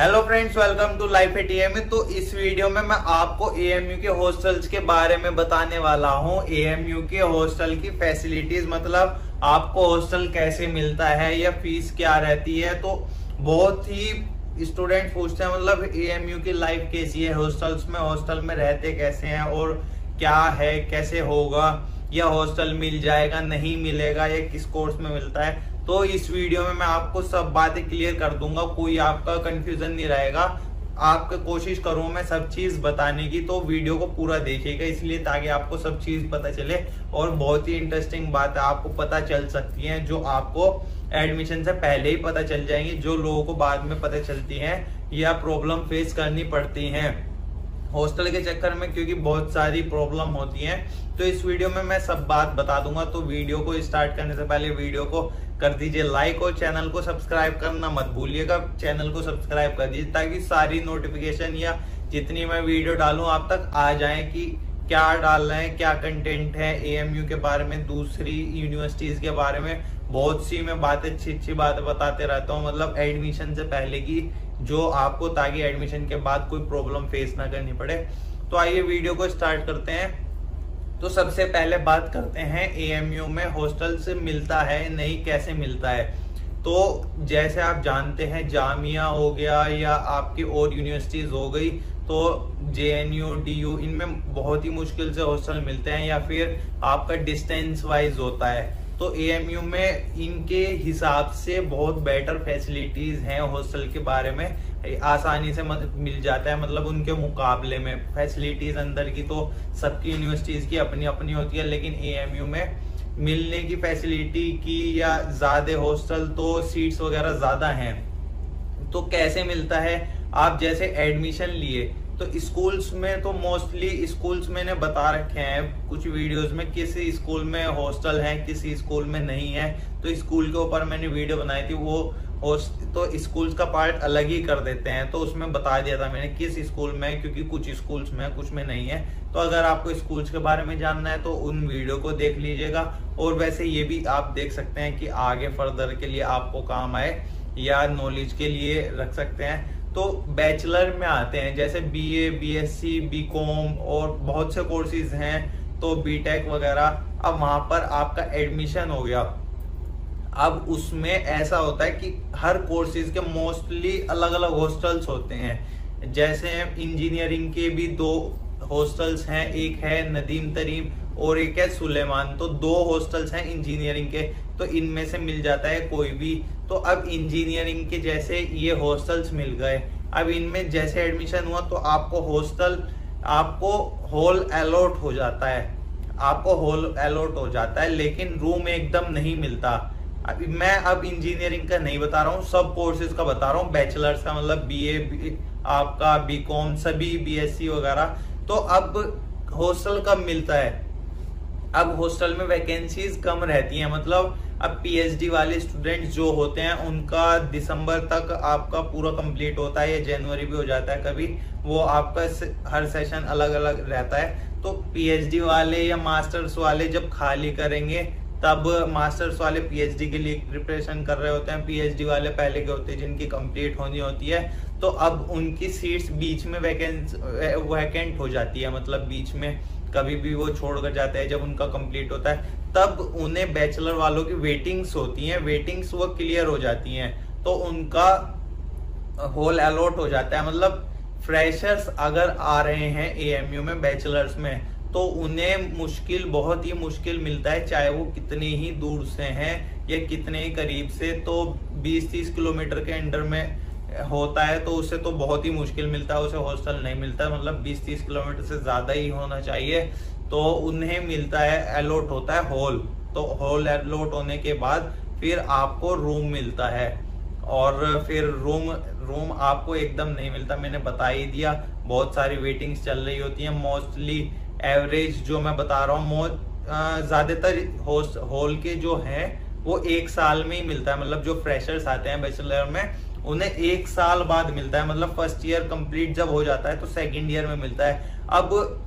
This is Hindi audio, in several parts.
Hello friends, welcome to life at AMU. तो इस वीडियो में मैं आपको एएमयू के हॉस्टल्स के बारे में बताने वाला हूं। एएमयू के हॉस्टल की फैसिलिटीज, मतलब आपको हॉस्टल कैसे मिलता है या फीस क्या रहती है। तो बहुत ही स्टूडेंट पूछते हैं, मतलब एएमयू की लाइफ कैसी है, हॉस्टल्स में रहते कैसे हैं और क्या है, कैसे होगा, या हॉस्टल मिल जाएगा नहीं मिलेगा, या किस कोर्स में मिलता है। तो इस वीडियो में मैं आपको सब बातें क्लियर कर दूंगा, कोई आपका कंफ्यूजन नहीं रहेगा। आपके कोशिश करूं मैं सब चीज बताने की, तो वीडियो को पूरा देखिएगा इसलिए, ताकि आपको सब चीज पता चले और बहुत ही इंटरेस्टिंग बात आपको पता चल सकती है जो आपको एडमिशन से पहले ही पता चल जाएंगी, जो लोगों को बाद में पता चलती है या प्रॉब्लम फेस करनी पड़ती है हॉस्टल के चक्कर में, क्योंकि बहुत सारी प्रॉब्लम होती है। तो इस वीडियो में मैं सब बात बता दूंगा। तो वीडियो को स्टार्ट करने से पहले वीडियो को कर दीजिए लाइक और चैनल को सब्सक्राइब करना मत भूलिएगा। चैनल को सब्सक्राइब कर दीजिए ताकि सारी नोटिफिकेशन या जितनी मैं वीडियो डालूं आप तक आ जाए कि क्या डाल रहे हैं, क्या कंटेंट है एएमयू के बारे में, दूसरी यूनिवर्सिटीज के बारे में। बहुत सी मैं बातें, अच्छी बातें बताते रहता हूँ, मतलब एडमिशन से पहले की, जो आपको, ताकि एडमिशन के बाद कोई प्रॉब्लम फेस ना करनी पड़े। तो आइए वीडियो को स्टार्ट करते हैं। तो सबसे पहले बात करते हैं एएमयू में हॉस्टल से मिलता है नहीं, कैसे मिलता है। तो जैसे आप जानते हैं जामिया हो गया या आपकी और यूनिवर्सिटीज़ हो गई, तो जेएनयू, डीयू, इनमें बहुत ही मुश्किल से हॉस्टल मिलते हैं, या फिर आपका डिस्टेंस वाइज होता है। तो एएमयू में इनके हिसाब से बहुत बेटर फैसिलिटीज़ हैं, हॉस्टल के बारे में आसानी से मिल जाता है, मतलब उनके मुकाबले में। फैसिलिटीज़ अंदर की तो सबकी यूनिवर्सिटीज़ की अपनी अपनी होती है, लेकिन एएमयू में मिलने की फैसिलिटी की या ज़्यादा हॉस्टल, तो सीट्स वगैरह ज़्यादा हैं। तो कैसे मिलता है, आप जैसे एडमिशन लिए तो स्कूल्स में, तो मोस्टली स्कूल्स मैंने बता रखे हैं कुछ वीडियोस में, किस स्कूल में हॉस्टल है किसी स्कूल में नहीं है। तो स्कूल के ऊपर मैंने वीडियो बनाई थी, वो तो स्कूल्स का पार्ट अलग ही कर देते हैं, तो उसमें बता दिया था मैंने किस स्कूल में है, क्योंकि कुछ स्कूल्स में कुछ में नहीं है। तो अगर आपको स्कूल्स के बारे में जानना है तो उन वीडियो को देख लीजिएगा, और वैसे ये भी आप देख सकते हैं कि आगे फर्दर के लिए आपको काम आए या नॉलेज के लिए रख सकते हैं। तो बैचलर में आते हैं जैसे बीए, बीएससी, बीकॉम और बहुत से कोर्सेज हैं, तो बीटेक वगैरह। अब वहाँ पर आपका एडमिशन हो गया, अब उसमें ऐसा होता है कि हर कोर्सेज के मोस्टली अलग अलग हॉस्टल्स होते हैं। जैसे इंजीनियरिंग के भी दो हॉस्टल्स हैं, एक है नदीम तरीम और एक है सुलेमान, तो दो हॉस्टल्स हैं इंजीनियरिंग के, तो इनमें से मिल जाता है कोई भी। तो अब इंजीनियरिंग के जैसे ये हॉस्टल्स मिल गए, अब इनमें जैसे एडमिशन हुआ तो आपको हॉस्टल, आपको हॉल अलॉट हो जाता है, आपको हॉल अलॉट हो जाता है, लेकिन रूम एकदम नहीं मिलता। अभी मैं अब इंजीनियरिंग का नहीं बता रहा हूँ, सब कोर्सेज का बता रहा हूँ, बैचलर्स का, मतलब बीए आपका, बीकॉम, सभी, बीएससी वगैरह। तो अब हॉस्टल कब मिलता है, अब हॉस्टल में वैकेंसीज कम रहती हैं, मतलब अब पीएचडी वाले स्टूडेंट्स जो होते हैं उनका दिसंबर तक आपका पूरा कंप्लीट होता है, या जनवरी भी हो जाता है कभी, वो आपका हर सेशन अलग अलग रहता है। तो पीएचडी वाले या मास्टर्स वाले जब खाली करेंगे, तब मास्टर्स वाले पीएचडी के लिए प्रिपरेशन कर रहे होते हैं, पीएचडी वाले पहले के होते हैं जिनकी कंप्लीट होनी होती है। तो अब उनकी सीट्स बीच में वैकेंट हो जाती है, मतलब बीच में कभी भी वो छोड़कर जाते हैं, जब उनका कंप्लीट होता है तब उन्हें बैचलर वालों की वेटिंग्स होती हैं, वेटिंग्स वो क्लियर हो जाती हैं, तो उनका होल अलॉट हो जाता है। मतलब फ्रेशर्स अगर आ रहे हैं एएमयू में बैचलर्स में, तो उन्हें मुश्किल, बहुत ही मुश्किल मिलता है, चाहे वो कितने ही दूर से हैं या कितने ही करीब से, तो 20-30 किलोमीटर के अंडर में होता है, तो उसे तो बहुत ही मुश्किल मिलता है, उसे हॉस्टल नहीं मिलता, मतलब 20-30 किलोमीटर से ज़्यादा ही होना चाहिए। तो उन्हें मिलता है, अलॉट होता है हॉल, तो हॉल अलॉट होने के बाद फिर आपको रूम मिलता है, और फिर रूम आपको एकदम नहीं मिलता, मैंने बता ही दिया, बहुत सारी वेटिंग्स चल रही होती हैं। मोस्टली एवरेज जो मैं बता रहा हूँ, ज़्यादातर हॉल के जो हैं वो एक साल में ही मिलता है, मतलब जो फ्रेशर्स आते हैं बैचलर में उन्हें एक साल बाद मिलता है, मतलब फर्स्ट ईयर कंप्लीट जब हो जाता है तो सेकंड ईयर में मिलता है। अब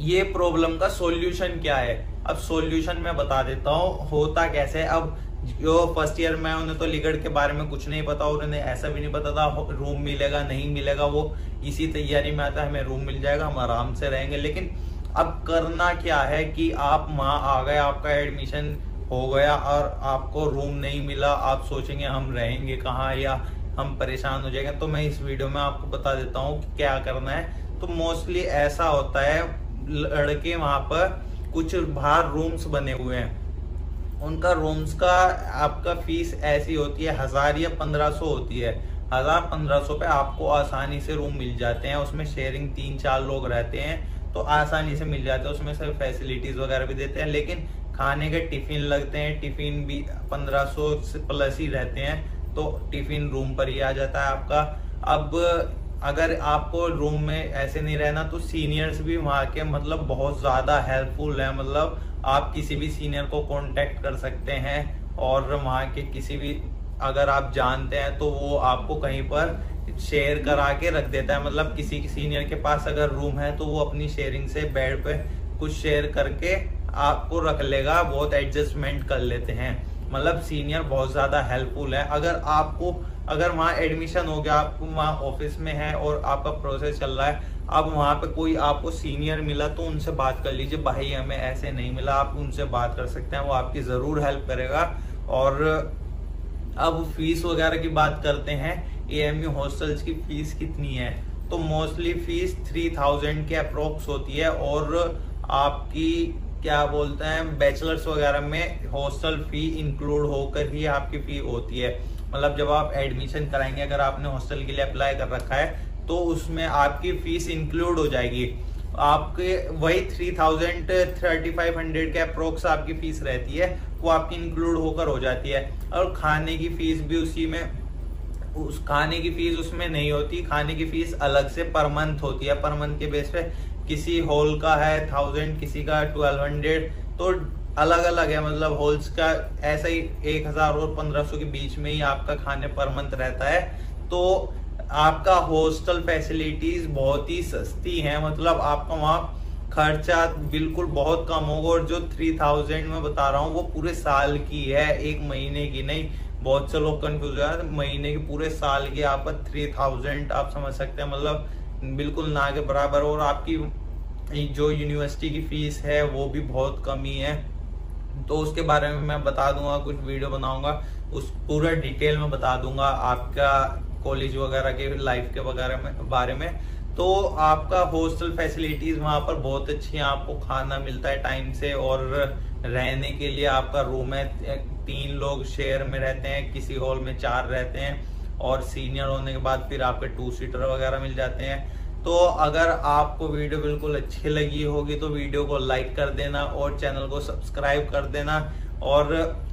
ये प्रॉब्लम का सॉल्यूशन क्या है, अब सॉल्यूशन मैं बता देता हूँ होता कैसे। अब जो फर्स्ट ईयर में उन्हें तो अलीगढ़ के बारे में कुछ नहीं पता, और उन्हें ऐसा भी नहीं पता था रूम मिलेगा नहीं मिलेगा, वो इसी तैयारी में आता है हमें रूम मिल जाएगा हम आराम से रहेंगे। लेकिन अब करना क्या है कि आप वहाँ आ गए, आपका एडमिशन हो गया और आपको रूम नहीं मिला, आप सोचेंगे हम रहेंगे कहाँ या हम परेशान हो जाएंगे। तो मैं इस वीडियो में आपको बता देता हूँ कि क्या करना है। तो मोस्टली ऐसा होता है लड़के वहाँ पर कुछ बाहर रूम्स बने हुए हैं, उनका रूम्स का आपका फीस ऐसी होती है 1000 या 1500 होती है। 1000-1500 पे आपको आसानी से रूम मिल जाते हैं, उसमें शेयरिंग 3-4 लोग रहते हैं तो आसानी से मिल जाते हैं। उसमें सब फैसिलिटीज वगैरह भी देते हैं, लेकिन खाने के टिफिन लगते हैं, टिफिन भी 1500 से प्लस ही रहते हैं, तो टिफिन रूम पर ही आ जाता है आपका। अब अगर आपको रूम में ऐसे नहीं रहना तो सीनियर्स भी वहाँ के मतलब बहुत ज़्यादा हेल्पफुल है, मतलब आप किसी भी सीनियर को कांटेक्ट कर सकते हैं और वहाँ के किसी भी अगर आप जानते हैं तो वो आपको कहीं पर शेयर करा के रख देता है। मतलब किसी सीनियर के पास अगर रूम है तो वो अपनी शेयरिंग से बेड पे कुछ शेयर करके आपको रख लेगा, बहुत एडजस्टमेंट कर लेते हैं। मतलब सीनियर बहुत ज़्यादा हेल्पफुल है। अगर आपको अगर वहाँ एडमिशन हो गया, आपको वहाँ ऑफिस में है और आपका प्रोसेस चल रहा है, अब वहाँ पे कोई आपको सीनियर मिला तो उनसे बात कर लीजिए, भाई हमें ऐसे नहीं मिला, आप उनसे बात कर सकते हैं, वो आपकी ज़रूर हेल्प करेगा। और अब फीस वगैरह की बात करते हैं, एएमयू हॉस्टल्स की फीस कितनी है, तो मोस्टली फीस 3000 के अप्रोक्स होती है। और आपकी क्या बोलते हैं बैचलर्स वगैरह में हॉस्टल फी इंक्लूड होकर ही आपकी फ़ी होती है। मतलब जब आप एडमिशन कराएंगे, अगर आपने हॉस्टल के लिए अप्लाई कर रखा है तो उसमें आपकी फीस इंक्लूड हो जाएगी। आपके वही 3500 के अप्रोक्स आपकी फीस रहती है, वो आपकी इंक्लूड होकर हो जाती है। और खाने की फीस भी उसी में, उस खाने की फीस उसमें नहीं होती, खाने की फीस अलग से पर मंथ होती है। पर मंथ के बेस पे किसी हॉल का है 1000, किसी का 1200, तो अलग अलग है। मतलब हॉल्स का ऐसा ही 1000 और 1500 के बीच में ही आपका खाने पर मंथ रहता है। तो आपका हॉस्टल फैसिलिटीज बहुत ही सस्ती हैं, मतलब आपका वहाँ खर्चा बिल्कुल बहुत कम होगा। और जो 3000 में बता रहा हूँ वो पूरे साल की है, एक महीने की नहीं। बहुत से लोग कन्फ्यूज हो तो महीने की, पूरे साल की आप 3000 आप समझ सकते हैं, मतलब बिल्कुल ना के बराबर। और आपकी जो यूनिवर्सिटी की फीस है वो भी बहुत कम ही है, तो उसके बारे में मैं बता दूंगा, कुछ वीडियो बनाऊंगा, उस पूरा डिटेल में बता दूंगा आपका कॉलेज वगैरह के लाइफ के बारे में। तो आपका हॉस्टल फैसिलिटीज वहाँ पर बहुत अच्छी हैं, आपको खाना मिलता है टाइम से, और रहने के लिए आपका रूम है, 3 लोग शेयर में रहते हैं, किसी हॉल में 4 रहते हैं, और सीनियर होने के बाद फिर आपके 2 सीटर वगैरह मिल जाते हैं। तो अगर आपको वीडियो बिल्कुल अच्छी लगी होगी तो वीडियो को लाइक कर देना और चैनल को सब्सक्राइब कर देना। और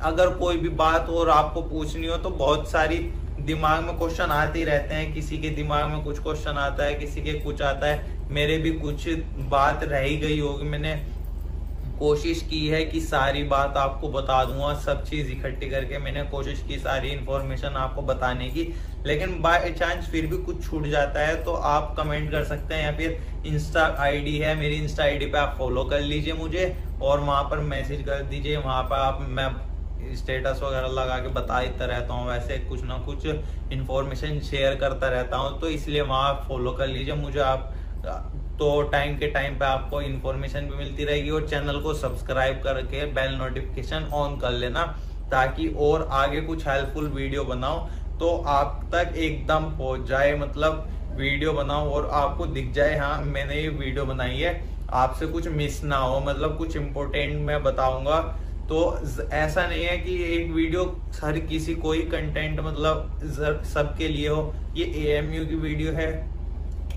अगर कोई भी बात और आपको पूछनी हो तो बहुत सारी दिमाग में क्वेश्चन आते ही रहते हैं, किसी के दिमाग में कुछ क्वेश्चन आता है, किसी के कुछ आता है, मेरे भी कुछ बात रह गई होगी। मैंने कोशिश की है कि सारी बात आपको बता दूंगा, सब चीज़ इकट्ठी करके मैंने कोशिश की सारी इन्फॉर्मेशन आपको बताने की, लेकिन बाय चांस फिर भी कुछ छूट जाता है तो आप कमेंट कर सकते हैं, या फिर इंस्टा आईडी है मेरी, इंस्टा आईडी पे आप फॉलो कर लीजिए मुझे और वहाँ पर मैसेज कर दीजिए। वहाँ पर आप मैं स्टेटस वगैरह लगा के बता देता रहता हूँ, वैसे कुछ ना कुछ इन्फॉर्मेशन शेयर करता रहता हूँ, तो इसलिए वहाँ आप फॉलो कर लीजिए मुझे। आप तो टाइम के टाइम पे आपको इन्फॉर्मेशन भी मिलती रहेगी। और चैनल को सब्सक्राइब करके बेल नोटिफिकेशन ऑन कर लेना, ताकि और आगे कुछ हेल्पफुल वीडियो बनाओ तो आप तक एकदम पहुँच जाए, मतलब वीडियो बनाओ और आपको दिख जाए हाँ मैंने ये वीडियो बनाई है, आपसे कुछ मिस ना हो। मतलब कुछ इम्पोर्टेंट मैं बताऊँगा, तो ऐसा नहीं है कि एक वीडियो हर किसी कोई कंटेंट मतलब सबके लिए हो। ये एएमयू की वीडियो है,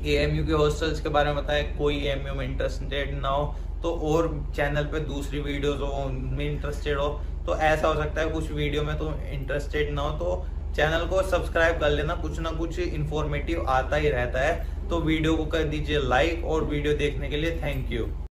एएमयू के हॉस्टल्स के बारे में बताया, कोई एएमयू में इंटरेस्टेड ना हो तो और चैनल पे दूसरी वीडियोस हो उनमें इंटरेस्टेड हो, तो ऐसा हो सकता है कुछ वीडियो में तो इंटरेस्टेड ना हो, तो चैनल को सब्सक्राइब कर लेना, कुछ ना कुछ इन्फॉर्मेटिव आता ही रहता है। तो वीडियो को कर दीजिए लाइक, और वीडियो देखने के लिए थैंक यू।